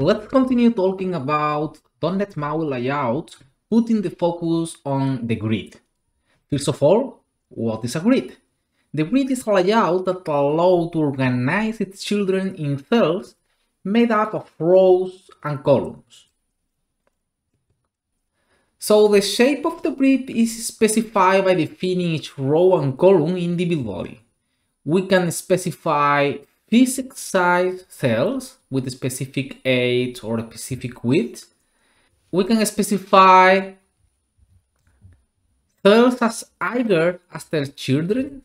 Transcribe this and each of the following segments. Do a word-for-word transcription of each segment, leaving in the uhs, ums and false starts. let's continue talking about .NET MAUI layout, putting the focus on the grid. First of all, what is a grid? The grid is a layout that allows to organize its children in cells made up of rows and columns. So the shape of the grid is specified by defining each row and column individually. We can specify physics size cells with a specific height or a specific width. We can specify cells as either as their children,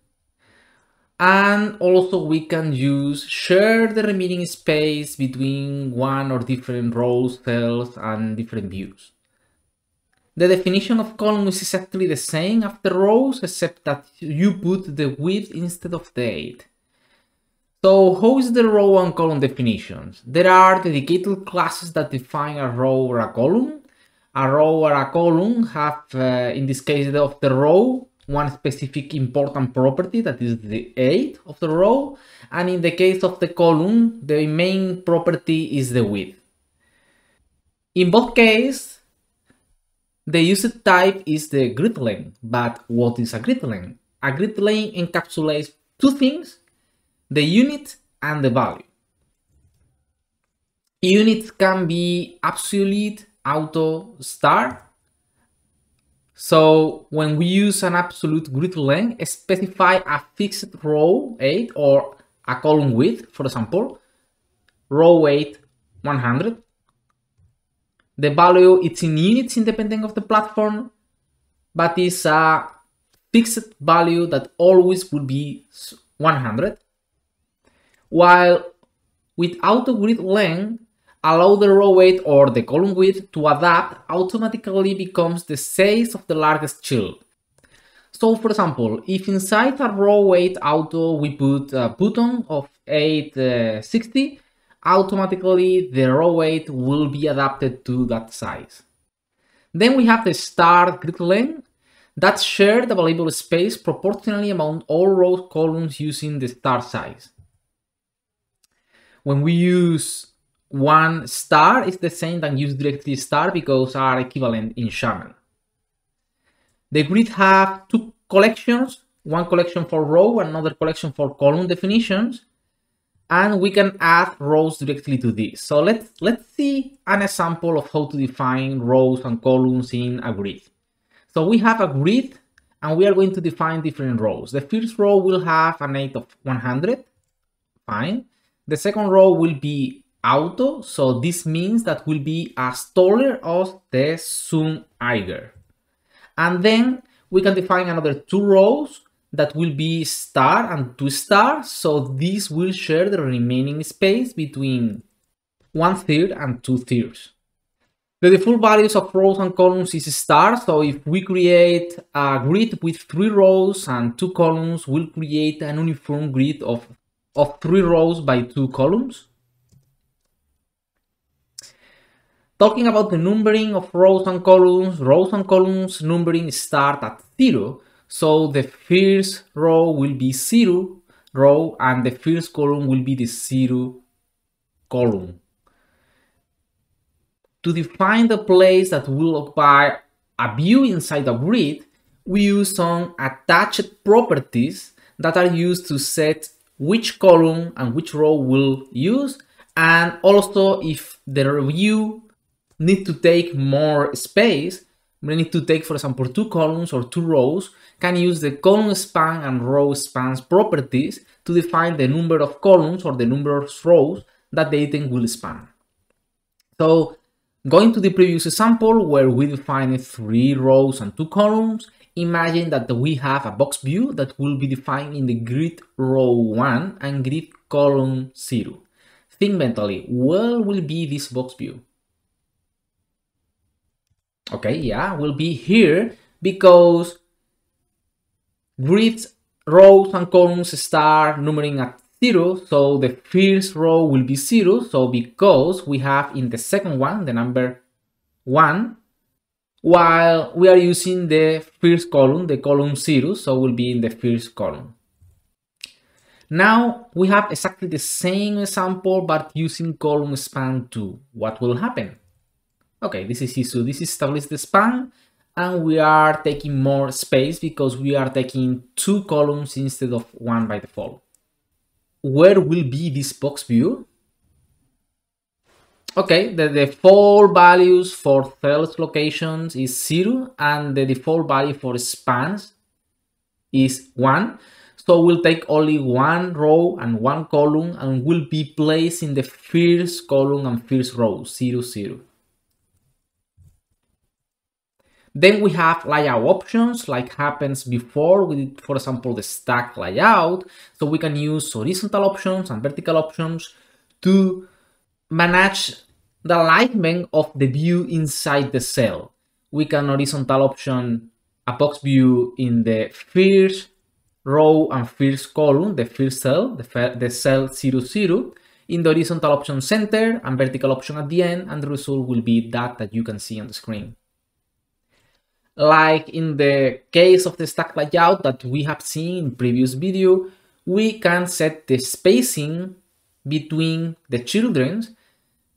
and also we can use share the remaining space between one or different rows, cells, and different views. The definition of columns is exactly the same after rows, except that you put the width instead of the height. So how is the row and column definitions? There are dedicated classes that define a row or a column. A row or a column have, uh, in this case of the row, one specific important property, that is the height of the row. And in the case of the column, the main property is the width. In both cases, the user type is the grid length, but what is a grid length? A grid length encapsulates two things, the unit and the value. Units can be absolute, auto, star. So when we use an absolute grid length, specify a fixed row height or a column width, for example, row height one hundred. The value is in units independent of the platform, but it's a fixed value that always will be one hundred. While with auto grid length, allow the row weight or the column width to adapt automatically becomes the size of the largest child. So for example, if inside a row weight auto we put a button of eight sixty, automatically the row weight will be adapted to that size. Then we have the star grid length that shares the available space proportionally among all row columns using the star size. When we use one star, it's the same than use directly star because are equivalent in XAML. The grid have two collections, one collection for row, another collection for column definitions. And we can add rows directly to this. So let's, let's see an example of how to define rows and columns in a grid. So we have a grid and we are going to define different rows. The first row will have an height of one hundred, fine. The second row will be auto, so this means that will be as taller as the zoom higher. And then we can define another two rows that will be star and two star, so this will share the remaining space between one third and two thirds. The default values of rows and columns is star, so if we create a grid with three rows and two columns, we'll create an uniform grid of, of three rows by two columns. Talking about the numbering of rows and columns, rows and columns numbering start at zero. So the first row will be zero row and the first column will be the zero column. To define the place that will occupy a view inside a grid, we use some attached properties that are used to set which column and which row will use, and also if the view needs to take more space, we need to take, for example, two columns or two rows, can use the column span and row spans properties to define the number of columns or the number of rows that the item will span. So going to the previous example where we defined three rows and two columns, imagine that we have a box view that will be defined in the grid row one and grid column zero. Think mentally, where will be this box view? Okay, yeah, will be here because grids, rows and columns start numbering at zero, so the first row will be zero, so because we have in the second one the number one, while we are using the first column, the column zero, so will be in the first column. Now we have exactly the same example, but using column span two. What will happen? Okay, this is easy. This establishes the span, and we are taking more space because we are taking two columns instead of one by default. Where will be this box view? Okay, the default values for sales locations is zero, and the default value for spans is one. So we'll take only one row and one column, and will be placed in the first column and first row, zero, zero. Then we have layout options, like happens before with, for example, the stack layout. So we can use horizontal options and vertical options to manage the alignment of the view inside the cell. We can horizontal option a box view in the first row and first column, the first cell, the, the cell zero zero, in the horizontal option center and vertical option at the end, and the result will be that that you can see on the screen. Like in the case of the stack layout that we have seen in previous video, we can set the spacing between the children.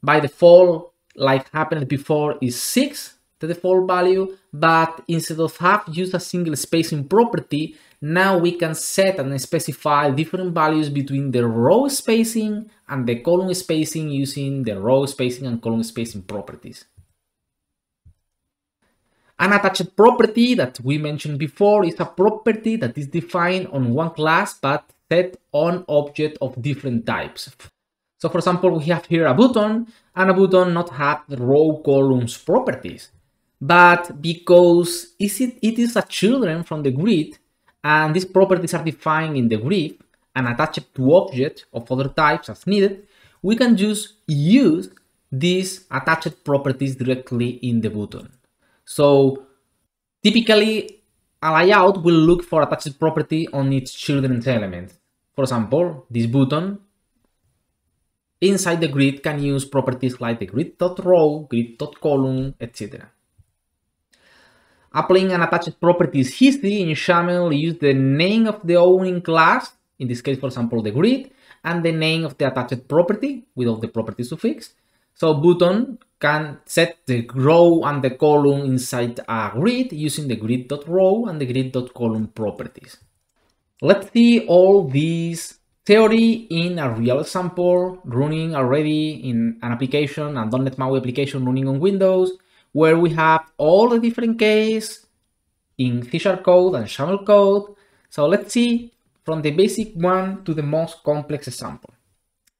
By default, like happened before, is six, the default value, but instead of have used a single spacing property, now we can set and specify different values between the row spacing and the column spacing using the row spacing and column spacing properties. An attached property that we mentioned before is a property that is defined on one class but set on object of different types. So for example, we have here a button, and a button not have row columns properties. But because it is a children from the grid, and these properties are defined in the grid and attached to objects of other types as needed, we can just use these attached properties directly in the button. So typically, a layout will look for attached property on its children's element. For example, this button inside the grid can use properties like the grid.row, grid.column, et cetera. Applying an attached property is easy. In XAML, use the name of the owning class, in this case, for example, the grid, and the name of the attached property with all the property suffix. So button can set the row and the column inside a grid using the grid.row and the grid.column properties. Let's see all these theory in a real example running already in an application, a .NET MAUI application running on Windows, where we have all the different cases in C sharp code and XAML code. So let's see from the basic one to the most complex example.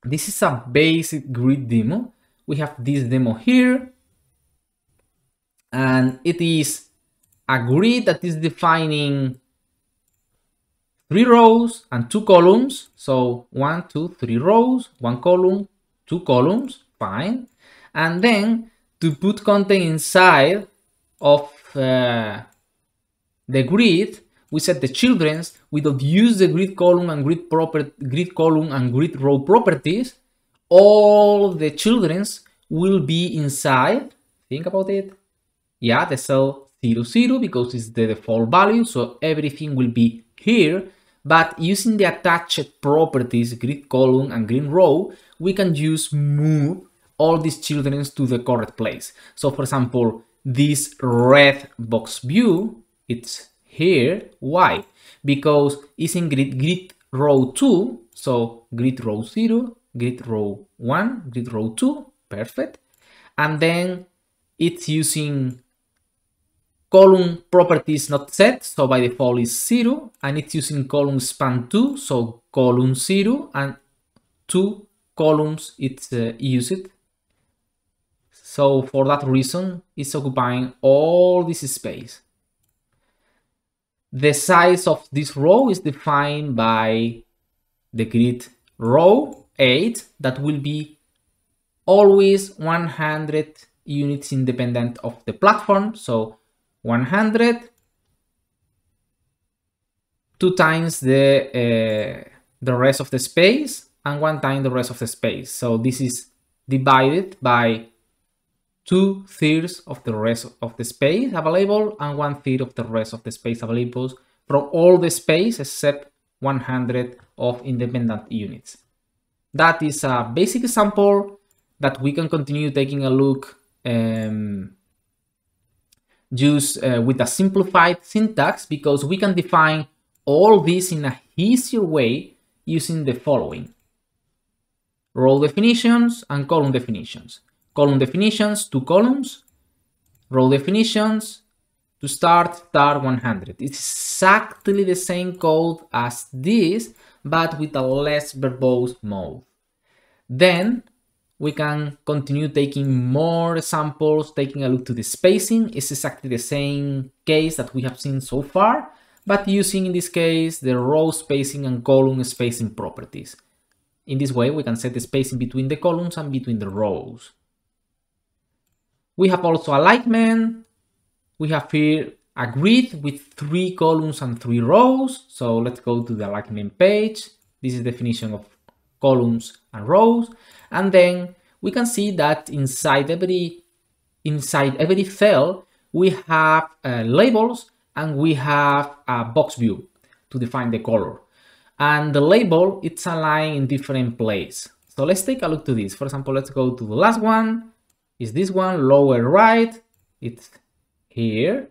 This is a basic grid demo. We have this demo here, and it is a grid that is defining three rows and two columns. So one, two, three rows, one column, two columns, fine. And then to put content inside of uh, the grid, we set the children's. We don't use the grid column and grid proper grid column and grid row properties. All the children's will be inside, think about it, yeah, the cell zero zero, because it's the default value, so everything will be here, but using the attached properties, grid column and grid row, we can just move all these children's to the correct place. So for example, this red box view, it's here. Why? Because it's in grid, grid row two, so grid row zero, grid row one, grid row two, perfect. And then it's using column properties not set, so by default is zero, and it's using column span two, so column zero, and two columns it's uh, used. So for that reason, it's occupying all this space. The size of this row is defined by the grid row eight, that will be always one hundred units independent of the platform, so one hundred two times the uh, the rest of the space, and one time the rest of the space. So this is divided by two thirds of the rest of the space available, and one third of the rest of the space available from all the space except one hundred of independent units. That is a basic example that we can continue taking a look um, just uh, with a simplified syntax, because we can define all this in a easier way using the following: row definitions and column definitions. Column definitions, two columns. Row definitions, to start, start one hundred. It's exactly the same code as this, but with a less verbose mode. Then we can continue taking more samples, taking a look to the spacing. It's exactly the same case that we have seen so far, but using in this case the row spacing and column spacing properties. In this way, we can set the spacing between the columns and between the rows. We have also alignment. We have here a grid with three columns and three rows. So let's go to the alignment page. This is the definition of columns and rows. And then we can see that inside every, inside every cell, we have uh, labels, and we have a box view to define the color. And the label, it's aligned in different places. So let's take a look to this. For example, let's go to the last one. Is this one, lower right, it's here.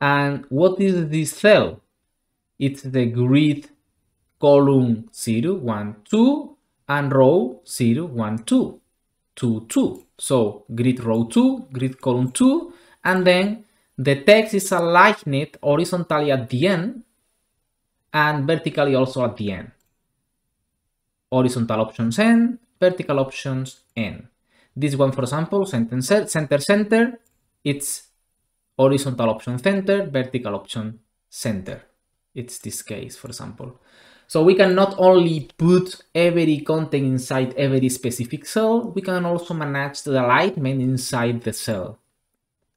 And what is this cell? It's the grid column zero, one, two, and row zero, one, two, two, two. So grid row two, grid column two, and then the text is aligned horizontally at the end and vertically also at the end. Horizontal options end, vertical options end. This one, for example, center, center, center, it's horizontal option center, vertical option center. It's this case, for example. So we can not only put every content inside every specific cell, we can also manage the alignment inside the cell.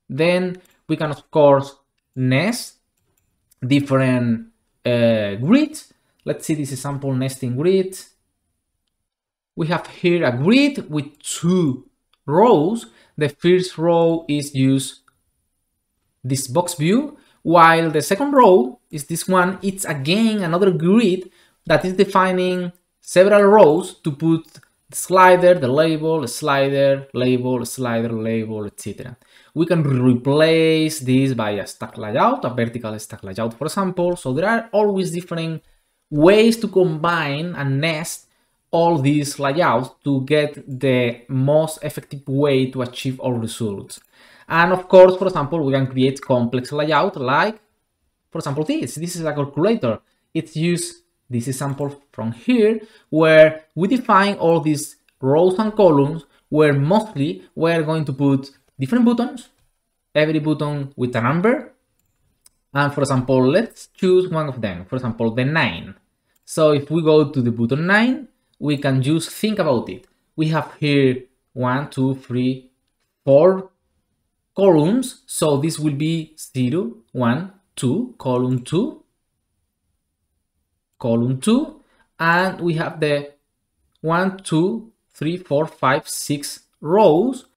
Then we can, of course, nest different uh, grids. Let's see this example nesting grid. We have here a grid with two rows. The first row is just this box view, while the second row is this one. It's again another grid that is defining several rows to put the slider, the label, the slider, label, slider, label, et cetera. We can replace this by a stack layout, a vertical stack layout, for example. So there are always different ways to combine and nest all these layouts to get the most effective way to achieve our results. And of course, for example, we can create complex layout like, for example, this. This is a calculator. It's used this example from here, where we define all these rows and columns, where mostly we're going to put different buttons, every button with a number. And for example, let's choose one of them, for example, the nine. So if we go to the button nine, we can just think about it. We have here one, two, three, four columns. So this will be zero, one, two, column two, column two. And we have the one, two, three, four, five, six rows.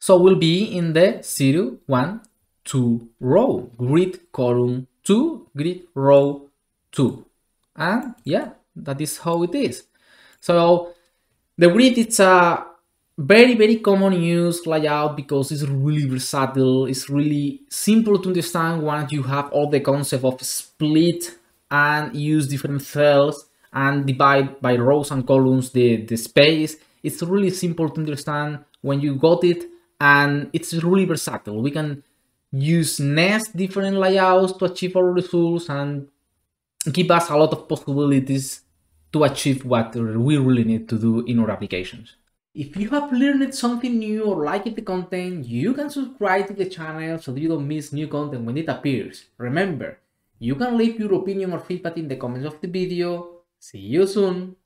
So we'll be in the zero, one, two row, grid column two, grid row two. And yeah, that is how it is. So the grid, it's a very, very common use layout because it's really versatile. It's really simple to understand once you have all the concept of split and use different cells and divide by rows and columns the, the space. It's really simple to understand when you got it, and it's really versatile. We can use nest different layouts to achieve our results and give us a lot of possibilities to achieve what we really need to do in our applications. If you have learned something new or liked the content, you can subscribe to the channel so that you don't miss new content when it appears. Remember, you can leave your opinion or feedback in the comments of the video. See you soon!